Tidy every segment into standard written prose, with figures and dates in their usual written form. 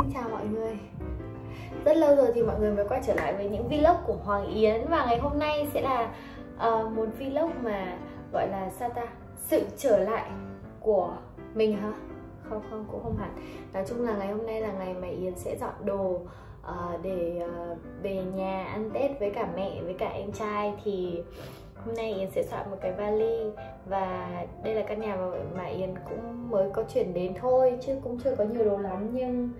Xin chào mọi người. Rất lâu rồi thì mọi người mới quay trở lại với những vlog của Hoàng Yến. Và ngày hôm nay sẽ là một vlog mà gọi là sao ta? Sự trở lại của mình hả? Không, cũng không hẳn. Nói chung là ngày hôm nay là ngày mà Yến sẽ dọn đồ để về nhà ăn Tết với cả mẹ với cả em trai. Thì hôm nay Yến sẽ soạn một cái vali. Và đây là căn nhà mà Yến cũng mới có chuyển đến thôi, chứ cũng chưa có nhiều đồ lắm nhưng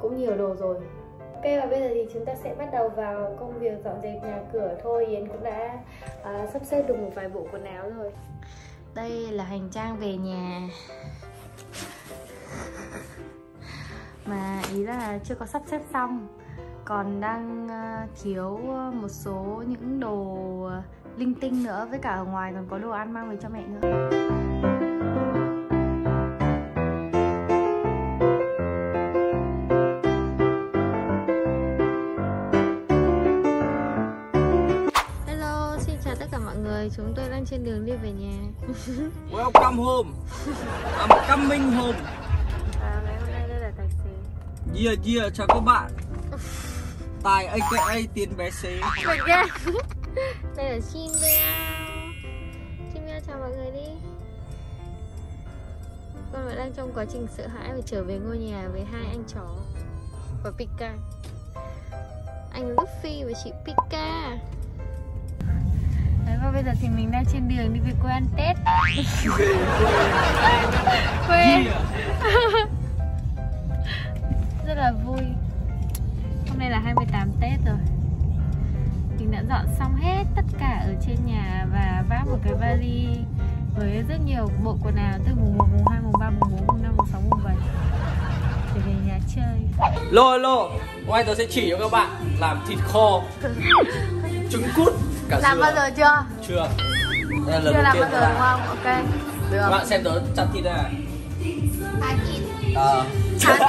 cũng nhiều đồ rồi. Ok, và bây giờ thì chúng ta sẽ bắt đầu vào công việc dọn dẹp nhà cửa thôi. Yến cũng đã sắp xếp được một vài bộ quần áo rồi. Đây là hành trang về nhà mà ý là chưa có sắp xếp xong, còn đang thiếu một số những đồ linh tinh nữa, với cả ở ngoài còn có đồ ăn mang về cho mẹ nữa. Hello, xin chào tất cả mọi người, chúng tôi đang trên đường đi về nhà. Welcome home, I'm coming home. Yeah, chào các bạn. Tài aka Tiến bé xế. Đây là Chim Miao. Chim Miao chào mọi người đi. Con vẫn đang trong quá trình sợ hãi và trở về ngôi nhà với hai anh chó và Pika. Anh Luffy và chị Pika. Đấy, và bây giờ thì mình đang trên đường đi về quê ăn Tết. Quê. Rất là vui. Hôm nay là 28 Tết rồi. Mình đã dọn xong hết tất cả ở trên nhà và vác một cái vali với rất nhiều bộ quần áo từ mùng 1, mùng 2, mùng 3, mùng 4, mùng 5, mùng 6, mùng 7 để về nhà chơi. Lô, ngoài tôi sẽ chỉ cho các bạn làm thịt kho, trứng cút, cả làm dừa. Bao giờ chưa? Chưa. Đây là chưa làm bao giờ đúng không? Ok. Được. Các bạn xem tôi chặt thịt đây này. Thái thịt.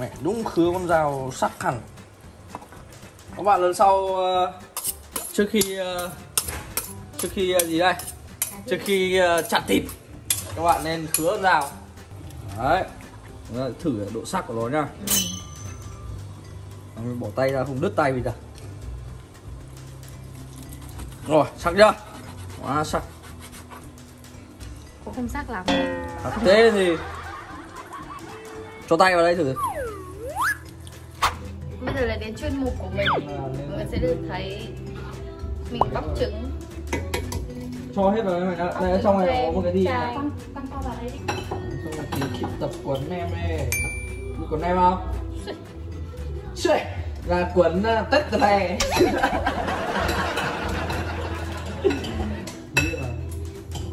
Mẹ đúng khứa con dao sắc hẳn. Các bạn lần sau trước khi chặt thịt, các bạn nên khứa con dao. Đấy. Thử độ sắc của nó nha. Mình bỏ tay ra không đứt tay bây giờ. Rồi, sắc chưa? Quá sắc. Cũng không sắc lắm. Thế thì cho tay vào đây thử. Bây giờ là đến chuyên mục của mình. Mình sẽ được thấy mình bóc trứng. Cho hết rồi này, đây trong này có một cái gì này. Căng to vào đây đi. Xong tập quấn em đi. Muốn quấn em không? Xê. Là quấn tất cả này.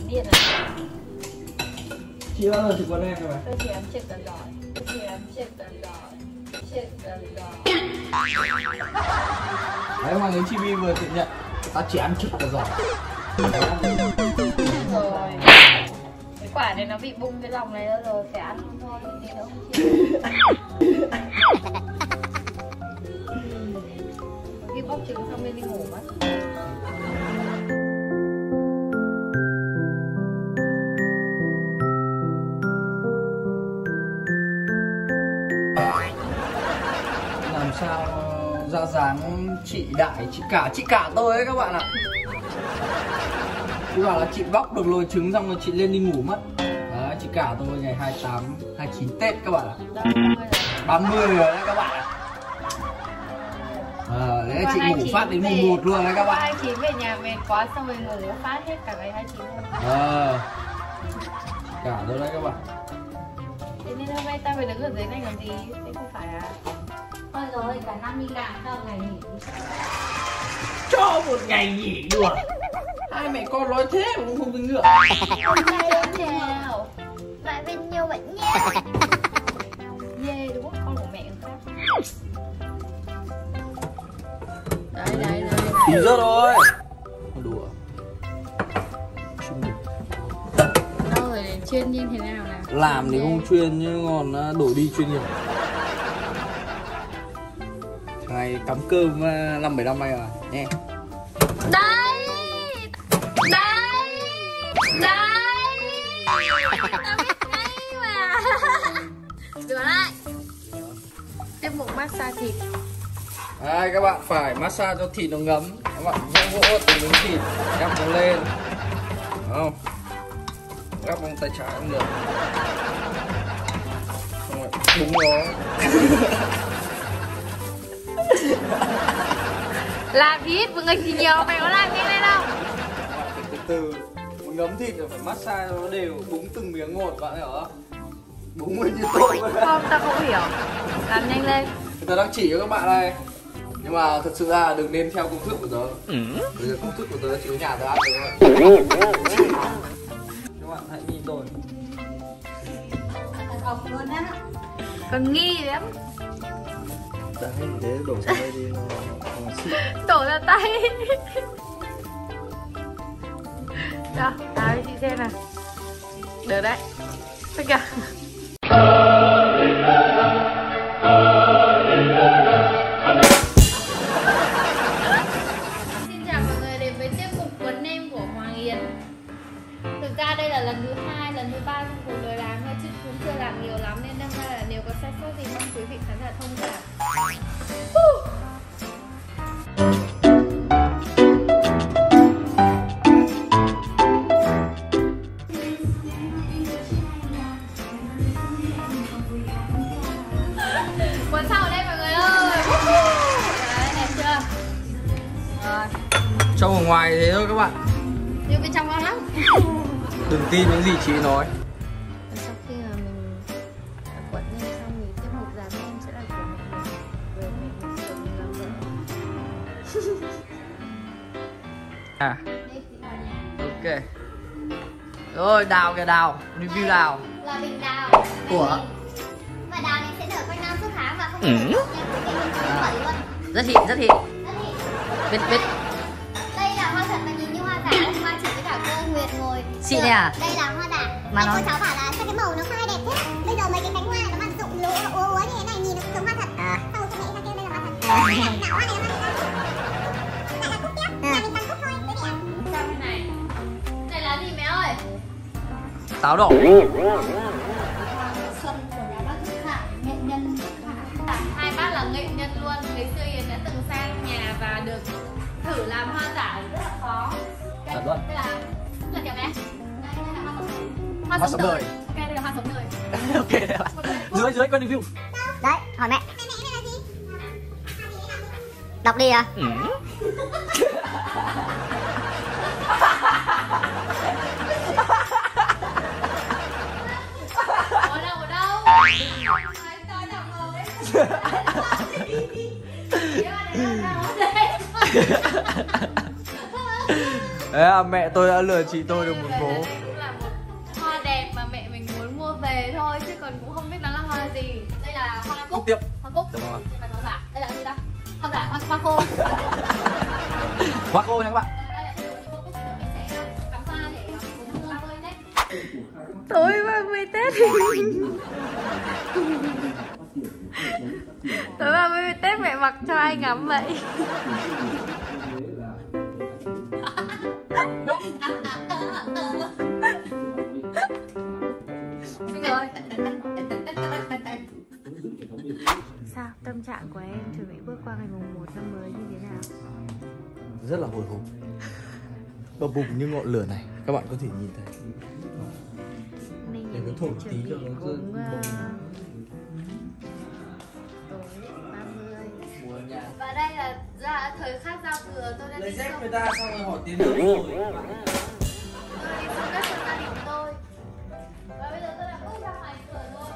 Điên à? Chị bao giờ chị quấn em rồi mà? Tôi chỉ ăn chết tần đói. Đấy, Hoàng Yến Chibi vừa tự nhận ta chỉ ăn trực là giỏi. Rồi. Cái quả này nó bị bung cái lòng này ra rồi, phải ăn không thôi, tí nữa không chịu. Khi bóc trứng xong nên đi ngủ mất. Sao ra dáng chị đại, chị cả tôi ấy các bạn ạ. Chị bảo là chị bóc được lồi trứng xong rồi chị lên đi ngủ mất. Đấy, chị cả tôi ngày 28, 29 Tết các bạn ạ. 30 rồi đấy các bạn ạ. Đấy, chị ngủ phát đến mùng 1 luôn đấy các bạn. 29 về nhà mệt quá xong rồi ngủ phát hết cả ngày 29 luôn. Chị cả tôi đấy các bạn. Thế nên hôm nay ta phải đứng ở dưới này làm gì? Thế không phải à? Thôi rồi, cả năm đi làm cho ngày nghỉ. Cho một ngày nghỉ được. Hai mẹ con nói thế mà cũng không tin được. Lại bên nhau. Lại bên nhau bạn nhé. Dê đúng không? Con của mẹ cũng khác. Đấy. Thì rớt rồi. Con đùa. Đâu rồi, chuyên như thế nào nào? Làm thì không chuyên nhưng còn đổ đi chuyên nghiệp. Ngày cắm cơm 5-7 năm nay rồi nha. Đấy. Rửa lại. tiết mục massage thịt. Đây, các bạn phải massage cho thịt nó ngấm. Các bạn vỗ vỗ từng miếng thịt, đắp nó lên. Không? Đắp bằng tay trái cũng được. Đúng rồi. Làm ít, mọi người thì nhiều, mày có làm cái này đâu. Từ từ, muốn ngấm thịt rồi phải massage nó đều, búng từng miếng một, bạn hiểu không? Búng mình như tôi. Không, ta không hiểu. Làm nhanh lên. Tớ đang chỉ cho các bạn này. Nhưng mà thật sự ra đừng nên theo công thức của tớ. Ừ. Công thức của tớ chỉ có nhà tớ ăn được thôi. Các bạn hãy nhìn tôi. Học luôn á. Còn nghi lắm. Đấy, thế đổ ra đây đi. Đổ ra tay. Đó, tao chị xem nào. Được đấy. Tất cả. Xin chào mọi người đến với tiếp mục quấn em của Hoàng Yến. Thực ra đây là lần thứ 2, lần thứ 3 trong cuộc đời làm thôi chứ cũng chưa làm nhiều lắm nên đâm ra là nếu có sai sót thì mong quý vị khán giả thông cảm. Quần sau ở đây mọi người ơi. Đấy, đẹp chưa? Rồi. Trong ở ngoài thế thôi các bạn. Nhưng bên trong ngon lắm. Đừng tin những gì chị nói. Sau khi mà mình đã quật lên xong thì tiếp mục dán em sẽ là của mình. Về mình làm nữa. À. Ok. Rồi đào kìa đào, review đào. Là mình đào. Của rất thịt vết vết. Đây là hoa thật mà nhìn như hoa giả, hoa chỉ với cả cô Nguyệt ngồi. Xịn này à? Đây là hoa giả. Mà cô cháu bảo là sao cái màu nó sai đẹp thế? Bây giờ mấy cái cánh hoa nó mà rụng lúa úa như thế này nhìn nó giống hoa thật. Sau cho mẹ ra kêu đây là hoa thật. Nào hoa này hoa này. Lại là cúc tiếp. Nhà mình tăng cúc thôi. Đấy để ăn. Sao thế này? Đây là gì mẹ ơi? Táo đỏ. Ngày xưa Yến đã từng sang nhà và được thử làm hoa giả rất là khó. Đây luôn. Đây là lần kiểu này. Đây là hoa sống đời. Ok, đây là hoa sống đời. Ok, đây là dưới con review. Đấy, hỏi mẹ. Mẹ này là gì? Đọc đi à? Ừ. Ở đâu, ở đâu? Tôi đọc rồi. Đấy là mẹ tôi đã lừa chị tôi được một phố. Đây cũng là một hoa đẹp mà mẹ mình muốn mua về thôi chứ còn cũng không biết nó là hoa gì. Đây là hoa cúc. Hoa cúc. Đây là gì ta? Hoa giả, hoa khô. Hoa khô nha các bạn. Tối 30 Tết. Tối 30 Tết mẹ mặc cho ai ngắm vậy? Sao tâm trạng của em chuẩn bị bước qua ngày mùng 1 năm mới như thế nào? Rất là hồi hộp. Bập bùng như ngọn lửa này, các bạn có thể nhìn thấy. Để nó thổi tí cho nó rơi. Và đây là ra thời khắc giao thừa, tôi đã đi xong người ta xong rồi hỏi tiếng nữa rồi. Tôi đi xong các xuân gia đình tôi. Và bây giờ tôi đã bước ra ngoài cửa rồi.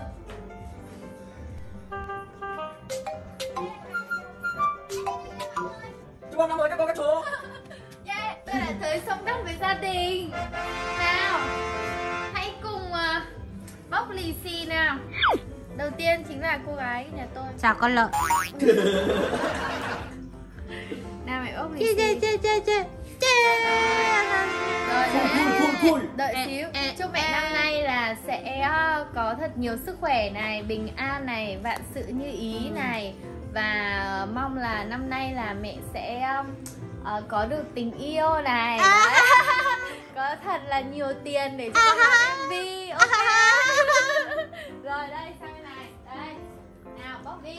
Chúc mừng năm mới các cô các chú. Yeah, tôi đã tới xong đất với gia đình. Nào, hãy cùng bóc lì xì nào. Đầu tiên chính là cô gái nhà tôi. Chào con lợn. Nào mày ốp đi. Rồi đợi xíu. Chúc mẹ năm nay là sẽ có thật nhiều sức khỏe này, bình an này, vạn sự như ý này. Và mong là năm nay là mẹ sẽ có được tình yêu này. Có thật là nhiều tiền để cho con làm MV. Ok. Rồi đây sang bên này. Đây. Nào bóc đi.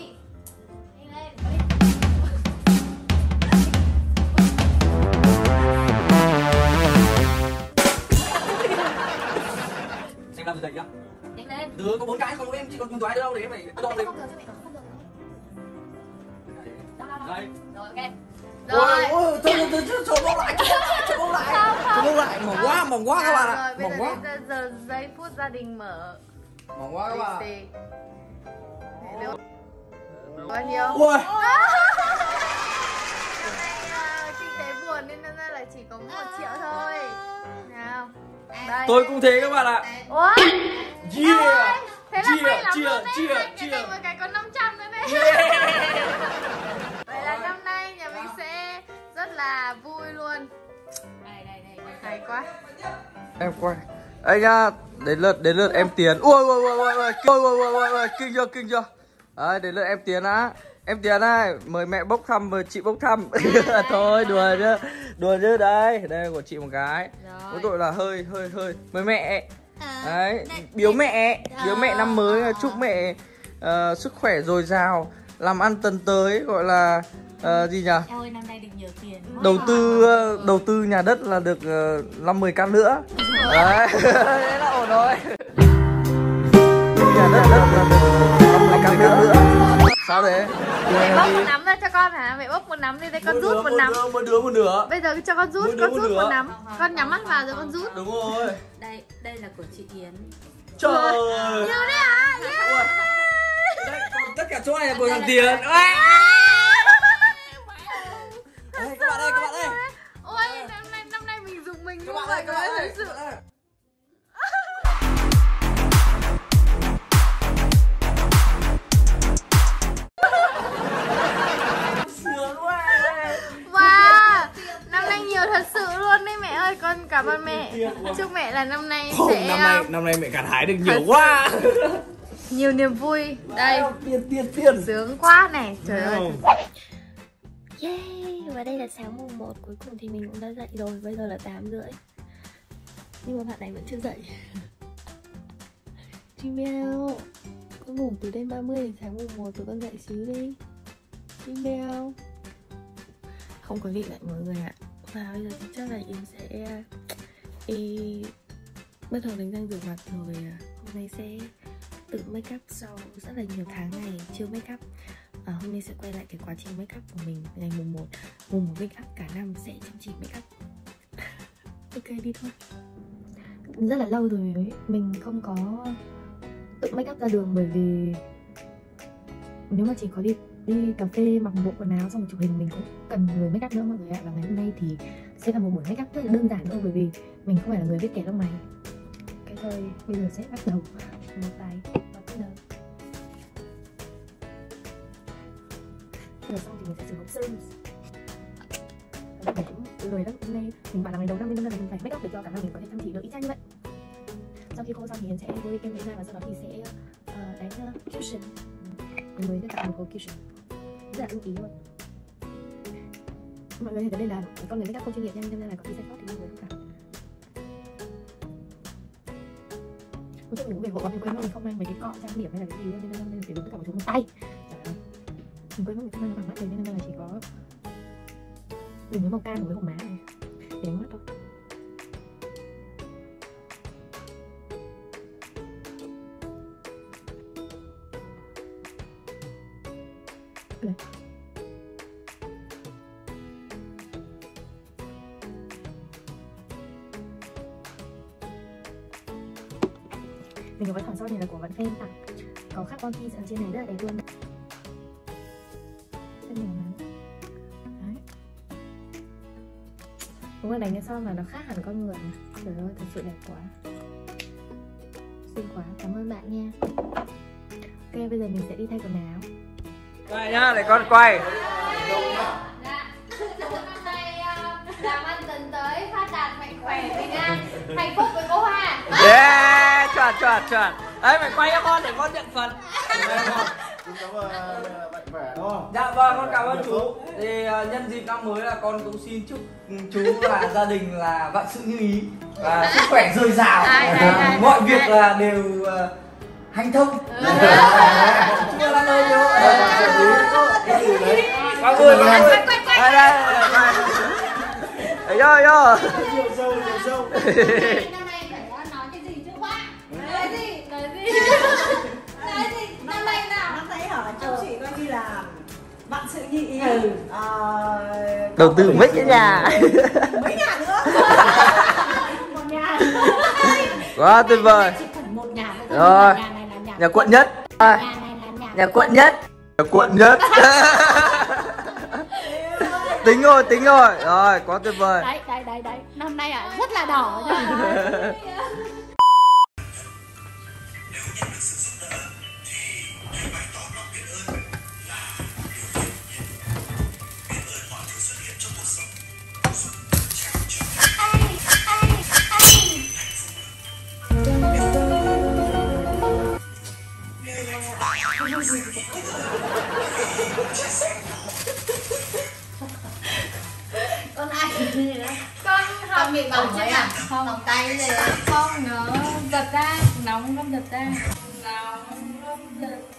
Ừ, có 4 cái, còn em chỉ còn cùng tụi ai đâu để em phải đo lên. Đây. Rồi, ok. Rồi. Ôi, trộn lại. Mỏng quá các bạn ạ. Mỏng quá. Giờ giây phút gia đình mở. Mỏng quá các bạn. Bao nhiêu? Ôi. Kinh tế buồn nên năm nay là chỉ có 1 triệu thôi. Nào. Đây. Tôi cũng thế các bạn ạ. Ủa? Yeah. Thế là may lắm luôn đấy. Cái một cái có 500 nữa đấy. Vậy là năm nay nhà mình sẽ rất là vui luôn. Đây. Hay quá. Em quay. Anh à, đến lượt em tiến. Ôi, kinh chưa. Đấy, đến lượt em tiến á. Em Tiến này, mời mẹ bốc thăm, mời chị bốc thăm. Thôi đùa chứ đây, đây của chị một cái. Có tội là hơi. Mời mẹ. Đấy, biếu mẹ năm mới, chúc mẹ sức khỏe dồi dào, làm ăn tấn tới, gọi là gì nhỉ? Em ơi, năm nay được nhiều tiền. Đầu tư nhà đất là được 50k nữa. Đấy, thế là ổn rồi. Nhà đất là được 50k nữa. Sao thế? Mẹ bốc một nắm ra cho con hả? Mẹ bốc một nắm đi đây, con rút một nắm. Một đứa. Bây giờ cho con rút, một nắm. Con nhắm mắt vào rồi con rút. Đúng rồi. Đây là của chị Yến. Trời. Nhiều đấy hả? Yeah. Tất cả chỗ này là của thằng Tiến. Các bạn ơi, Ôi, năm nay mình dùng mình luôn. Các bạn ơi, thật sự. Cảm ơn mẹ. Chúc mẹ là năm nay sẽ năm nay mẹ gặt hái được nhiều quá. Nhiều niềm vui. Đây. Tiền. Sướng quá này, trời ơi. Yeah, và đây là sáng mùng 1 cuối cùng thì mình cũng đã dậy rồi, bây giờ là 8 rưỡi. Nhưng mà bạn này vẫn chưa dậy. Chim Miao, con ngủ từ đêm 30 đến sáng mùng 1 tụi con dậy xíu đi. Chim Miao. Không có việc lại mọi người ạ. Và bây giờ chắc là Yến sẽ bắt đầu đánh răng rửa mặt rồi. Hôm nay sẽ tự make up sau rất là nhiều tháng ngày chưa make up. Hôm nay sẽ quay lại cái quá trình make up của mình ngày mùng 1. Mùng 1 make up cả năm sẽ chăm chỉ make up. Ok, đi thôi. Rất là lâu rồi mình không có tự make up ra đường, bởi vì nếu mà chỉ có đi cà phê mặc một bộ quần áo xong chụp hình mình cũng cần người make up nữa mọi người ạ. Và ngày hôm nay thì sẽ là một buổi make up rất là đơn giản thôi, bởi vì mình không phải là người biết kẻ lông mày. Cái thôi bây giờ sẽ bắt đầu một bài và bắt đầu. Rồi xong thì mình sẽ sử dụng serum. Và mình cũng lười lắm, hôm nay mình bảo là ngày đầu năm nên là mình phải make up để cho cả năm mình có thể chăm chỉ được ít ra như vậy. Sau khi khô xong thì mình sẽ bôi kem đánh da và sau đó thì sẽ đánh cushion. Mình mới sẽ tạo một cái cushion rất là ưng ý luôn. Mọi người thấy đây là con người make up không chuyên nghiệp nên là có khi sai sót thì mọi người cũng cả. Một chút mình cũng về hộ và mình quên mất mình không mang mấy cái cọ trang điểm hay là cái gì luôn, nên là phải dùng tất cả mọi thứ bằng tay. Mình quên mất mình không mang bằng mắt rồi nên là chỉ có mình với màu cam với hồng má này để đánh mắt thôi. Đây. Mình có cái thỏi son này là của Văn Phê tặng, có khắc con kia ở trên này rất là đẹp luôn. Đúng là đánh cái son mà nó khác hẳn con người. Trời ơi, thật sự đẹp quá, xinh quá. Cảm ơn bạn nha. Ok, bây giờ mình sẽ đi thay quần áo. Đây nhá, để con quay. Làm ăn tấn tới, phát đạt, mạnh khỏe, bình an, hạnh phúc với cô Hà. Yeah, chuẩn. Đấy, mày quay cho con để con nhận phần. Cảm ơn mạnh khỏe đúng không? Dạ vâng, con cảm ơn chú. Thì nhân dịp năm mới là con cũng xin chúc chú và gia đình là vạn sự như ý và sức khỏe dồi dào. Mọi việc là đều hành thông. Chúc năm mới chú. Quay. Năm nay phải nói cái gì chứ? Nói gì? Đầu tư mấy cái nhà. Mấy nhà nữa. Một nhà. Quá tuyệt vời. Chỉ cần một nhà thôi. Rồi. Nhà quận nhất. Nhà quận nhất. Nhà quận nhất. Tính rồi, tính rồi. Rồi, quá tuyệt vời. Đấy, đấy, đấy, đấy. Năm nay à, rất là đỏ. Con ai gì đấy? Con học bị bỏng chứ à? Không, bỏng tay rồi. Không, nó giật ra, nóng lắm giật ra. Nóng lắm giật.